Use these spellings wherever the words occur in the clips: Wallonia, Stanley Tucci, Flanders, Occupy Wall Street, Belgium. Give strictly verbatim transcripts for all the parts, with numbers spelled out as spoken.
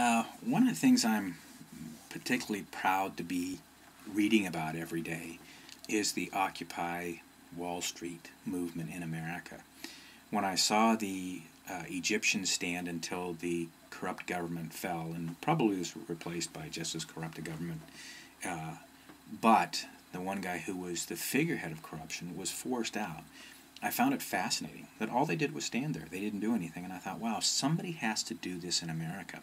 Uh, one of the things I'm particularly proud to be reading about every day is the Occupy Wall Street movement in America. When I saw the uh, Egyptians stand until the corrupt government fell, and probably was replaced by just as corrupt a government, uh, but the one guy who was the figurehead of corruption was forced out, I found it fascinating that all they did was stand there. They didn't do anything, and I thought, wow, somebody has to do this in America.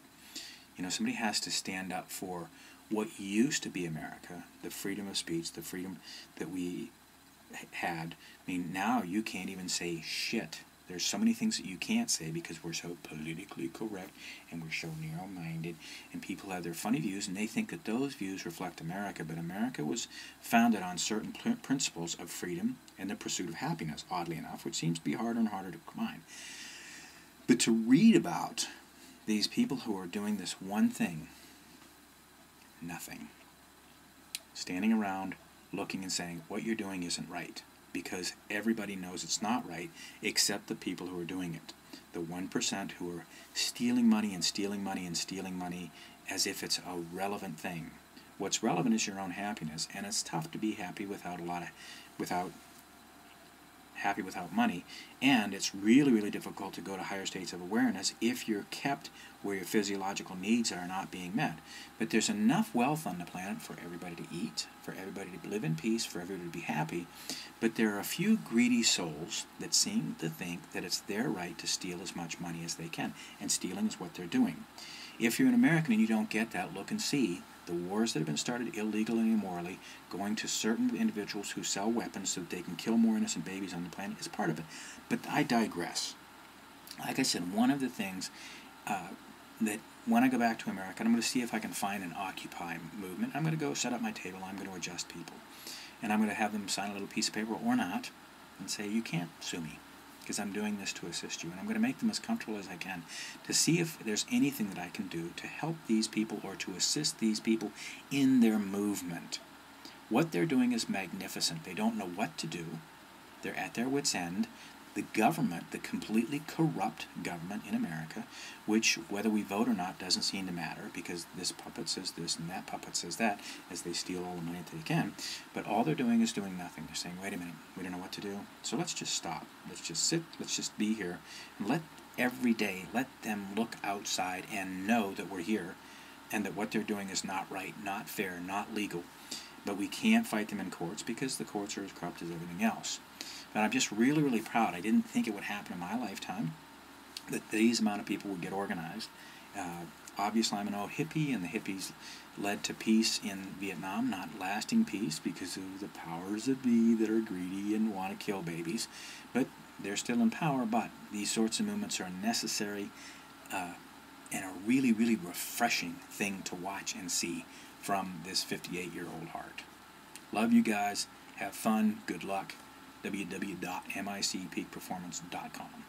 You know, somebody has to stand up for what used to be America, the freedom of speech, the freedom that we had. I mean, now you can't even say shit. There's so many things that you can't say because we're so politically correct and we're so narrow-minded, and people have their funny views and they think that those views reflect America, but America was founded on certain principles of freedom and the pursuit of happiness, oddly enough, which seems to be harder and harder to combine. But to read about these people who are doing this one thing, nothing, standing around looking and saying, what you're doing isn't right, because everybody knows it's not right except the people who are doing it. The one percent who are stealing money and stealing money and stealing money as if it's a relevant thing. What's relevant is your own happiness, and it's tough to be happy without a lot of, without happy without money, and it's really, really difficult to go to higher states of awareness if you're kept where your physiological needs are not being met. But there's enough wealth on the planet for everybody to eat, for everybody to live in peace, for everybody to be happy, but there are a few greedy souls that seem to think that it's their right to steal as much money as they can, and stealing is what they're doing. If you're an American and you don't get that, look and see the wars that have been started illegally and immorally, going to certain individuals who sell weapons so that they can kill more innocent babies on the planet, is part of it. But I digress. Like I said, one of the things uh, that when I go back to America, I'm going to see if I can find an Occupy movement. I'm going to go set up my table, I'm going to adjust people. And I'm going to have them sign a little piece of paper, or not, and say, you can't sue me, because I'm doing this to assist you. And I'm going to make them as comfortable as I can to see if there's anything that I can do to help these people or to assist these people in their movement. What they're doing is magnificent. They don't know what to do. They're at their wits' end. The government, the completely corrupt government in America, which whether we vote or not doesn't seem to matter, because this puppet says this and that puppet says that as they steal all the money that they can, but all they're doing is doing nothing. They're saying, wait a minute, we don't know what to do, so let's just stop. Let's just sit, let's just be here, and let every day, let them look outside and know that we're here and that what they're doing is not right, not fair, not legal. But we can't fight them in courts because the courts are as corrupt as everything else. But I'm just really, really proud. I didn't think it would happen in my lifetime that these amount of people would get organized. Uh, obviously, I'm an old hippie, and the hippies led to peace in Vietnam, not lasting peace because of the powers that be that are greedy and want to kill babies. But they're still in power, but these sorts of movements are necessary uh, and a really, really refreshing thing to watch and see from this fifty-eight-year-old heart. Love you guys. Have fun. Good luck. w w w dot mic peak performance dot com